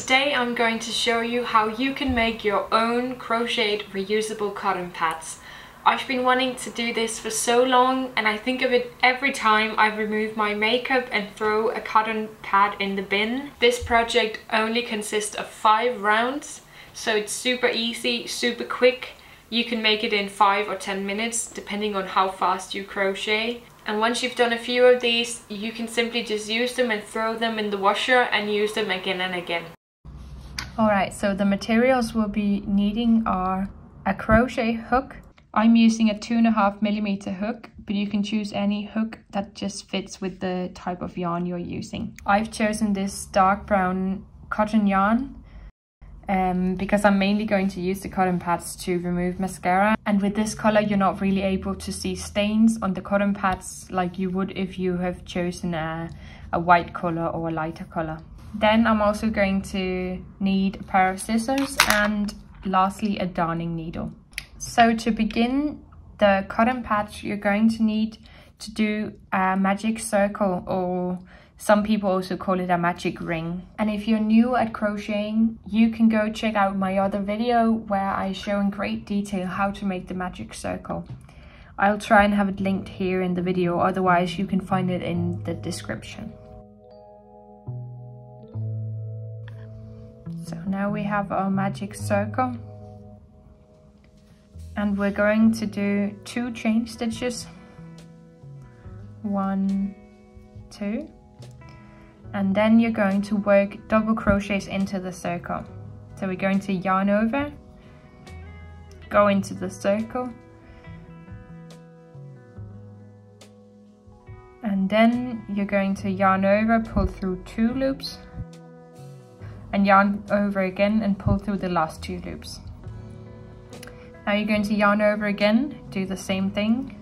Today I'm going to show you how you can make your own crocheted reusable cotton pads. I've been wanting to do this for so long, and I think of it every time I remove my makeup and throw a cotton pad in the bin. This project only consists of 5 rounds, so it's super easy, super quick. You can make it in 5 or 10 minutes depending on how fast you crochet. And once you've done a few of these, you can simply just use them and throw them in the washer and use them again and again. Alright, so the materials we'll be needing are a crochet hook. I'm using a 2.5 millimeter hook, but you can choose any hook that just fits with the type of yarn you're using. I've chosen this dark brown cotton yarn because I'm mainly going to use the cotton pads to remove mascara, and with this color you're not really able to see stains on the cotton pads like you would if you have chosen a white color or a lighter color. Then I'm also going to need a pair of scissors and lastly a darning needle. So to begin the cotton pads, you're going to need to do a magic circle, or some people also call it a magic ring. And if you're new at crocheting, you can go check out my other video where I show in great detail how to make the magic circle. I'll try and have it linked here in the video, otherwise you can find it in the description. So now we have our magic circle, and we're going to do 2 chain stitches, 1, 2, and then you're going to work double crochets into the circle. So we're going to yarn over, go into the circle, and then you're going to yarn over, pull through 2 loops, and yarn over again and pull through the last 2 loops. Now you're going to yarn over again, do the same thing,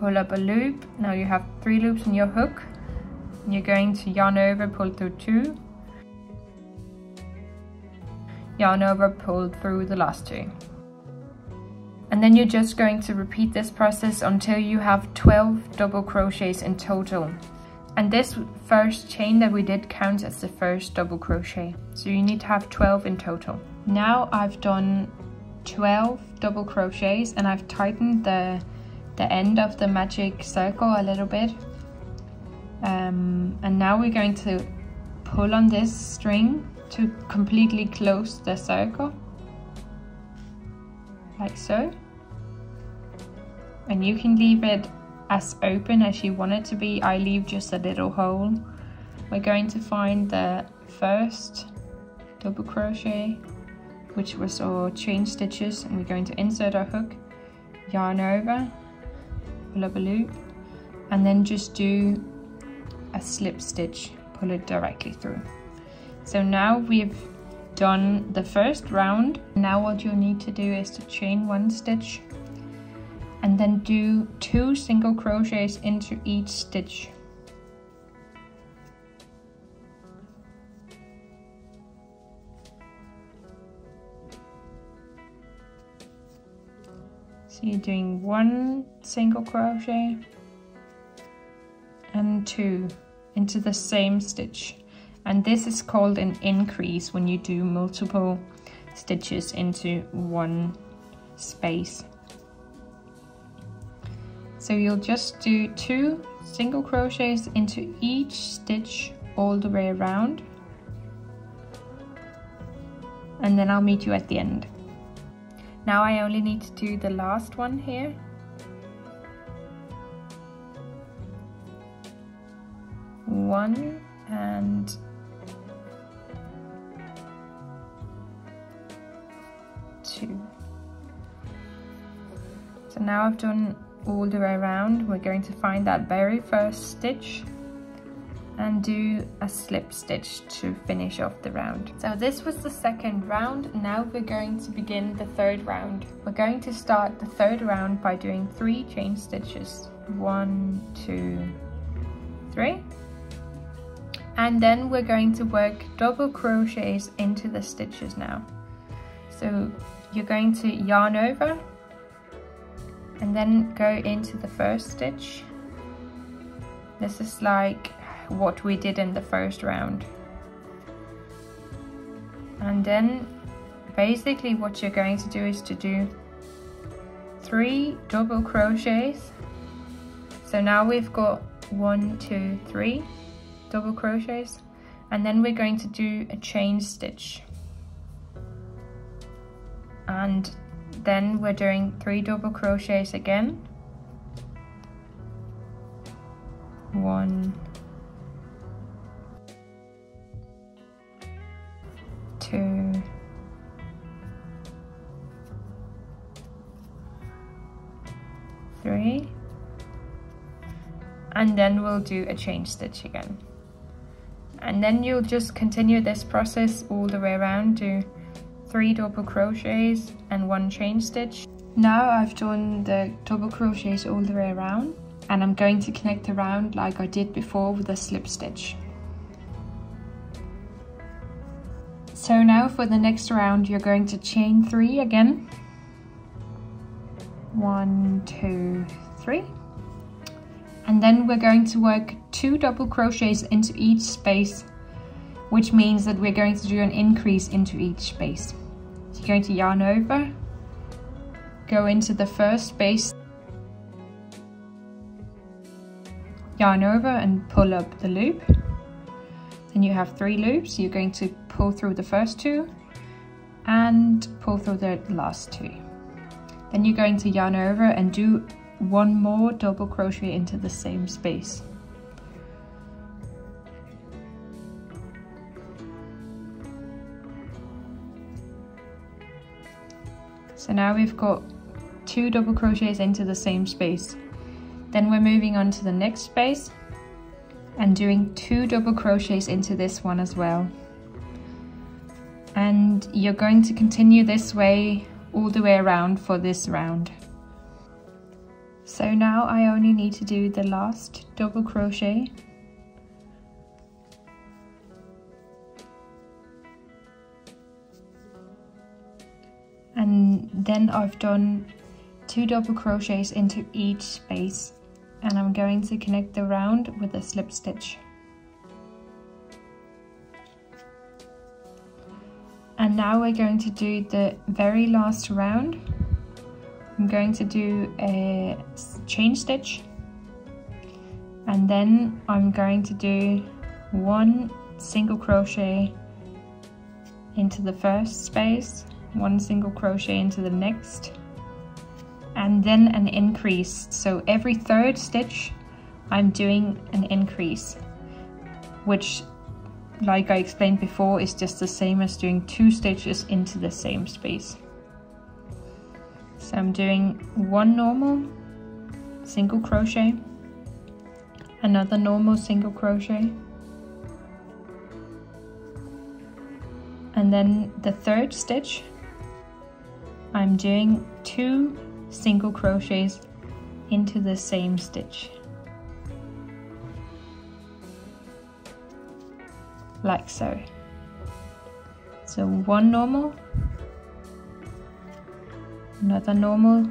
pull up a loop. Now you have 3 loops in your hook. You're going to yarn over, pull through 2, yarn over, pull through the last 2. And then you're just going to repeat this process until you have 12 double crochets in total. And this first chain that we did counts as the first double crochet. So you need to have 12 in total. Now I've done 12 double crochets and I've tightened the end of the magic circle a little bit. And now we're going to pull on this string to completely close the circle, like so. And you can leave it as open as you want it to be. I leave just a little hole. We're going to find the first double crochet, which was our chain stitches, and we're going to insert our hook, yarn over, pull up a loop, and then just do a slip stitch, pull it directly through. So now we've done the first round. Now what you'll need to do is to chain 1 stitch and then do 2 single crochets into each stitch. So you're doing 1 single crochet and 2 into the same stitch, and this is called an increase when you do multiple stitches into one space. So you'll just do 2 single crochets into each stitch all the way around, and then I'll meet you at the end. Now I only need to do the last one here. One and two. So now I've done all the way around. We're going to find that very first stitch and do a slip stitch to finish off the round. So this was the second round. Now we're going to begin the third round. We're going to start the third round by doing 3 chain stitches. 1, 2, 3. And then we're going to work double crochets into the stitches now. So you're going to yarn over and then go into the first stitch. This is like what we did in the first round. And then basically what you're going to do is to do 3 double crochets. So now we've got 1, 2, 3 double crochets, and then we're going to do a chain stitch, and then we're doing 3 double crochets again, 1, 2, 3, and then we'll do a chain stitch again. And then you'll just continue this process all the way around, do 3 double crochets and 1 chain stitch. Now I've done the double crochets all the way around, and I'm going to connect the round like I did before with a slip stitch. So now for the next round you're going to chain 3 again, 1, 2, 3, and then we're going to work 2 double crochets into each space, which means that we're going to do an increase into each space. So you're going to yarn over, go into the first space, yarn over and pull up the loop. Then you have 3 loops, you're going to pull through the first 2 and pull through the last 2. Then you're going to yarn over and do 1 more double crochet into the same space. So now we've got 2 double crochets into the same space. Then we're moving on to the next space and doing 2 double crochets into this one as well. And you're going to continue this way all the way around for this round. So now I only need to do the last double crochet. And then I've done 2 double crochets into each space, and I'm going to connect the round with a slip stitch. And now we're going to do the very last round. I'm going to do a chain stitch, and then I'm going to do 1 single crochet into the first space, 1 single crochet into the next, and then an increase. So every 3rd stitch I'm doing an increase, which, like I explained before, is just the same as doing 2 stitches into the same space. So I'm doing 1 normal single crochet, another normal single crochet, and then the 3rd stitch I'm doing 2 single crochets into the same stitch, like so. So 1 normal, another normal,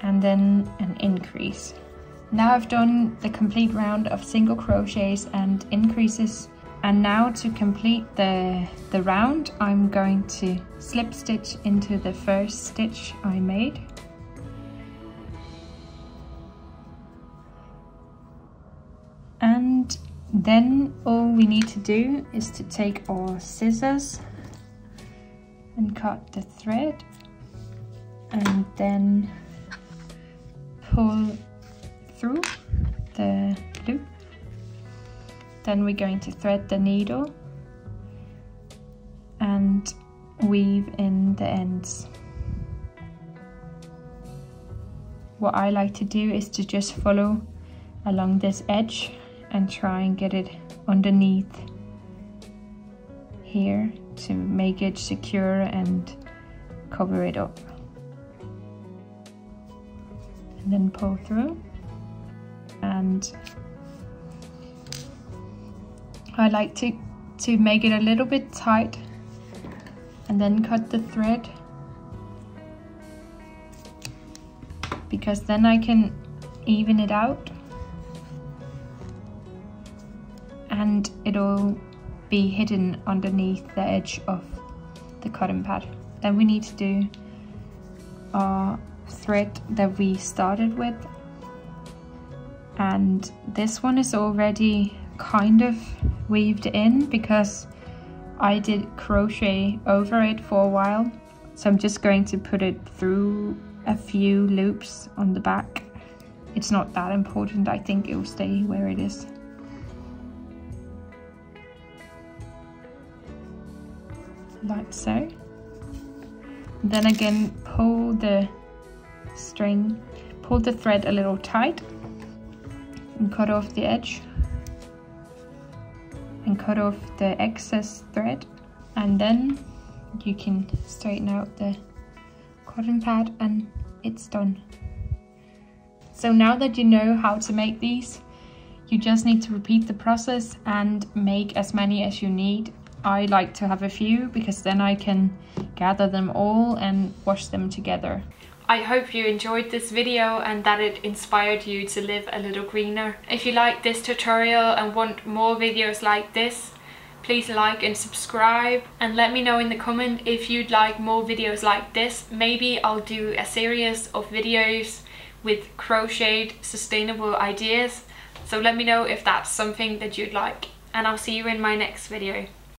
and then an increase. Now I've done the complete round of single crochets and increases, and now to complete the round I'm going to slip stitch into the first stitch I made. And then all we need to do is to take our scissors and cut the thread, and then pull through the loop. Then we're going to thread the needle and weave in the ends. What I like to do is to just follow along this edge and try and get it underneath here to make it secure and cover it up, and then pull through. And I like to make it a little bit tight, and then cut the thread, because then I can even it out and it all be hidden underneath the edge of the cotton pad. Then we need to do our thread that we started with, and this one is already kind of weaved in because I did crochet over it for a while, so I'm just going to put it through a few loops on the back. It's not that important, I think it will stay where it is. Like so. Then again, pull the string, pull the thread a little tight and cut off the edge and cut off the excess thread, and then you can straighten out the cotton pad and it's done. So now that you know how to make these, you just need to repeat the process and make as many as you need. I like to have a few because then I can gather them all and wash them together. I hope you enjoyed this video and that it inspired you to live a little greener. If you like this tutorial and want more videos like this, please like and subscribe, and let me know in the comment if you'd like more videos like this. Maybe I'll do a series of videos with crocheted sustainable ideas, so let me know if that's something that you'd like, and I'll see you in my next video.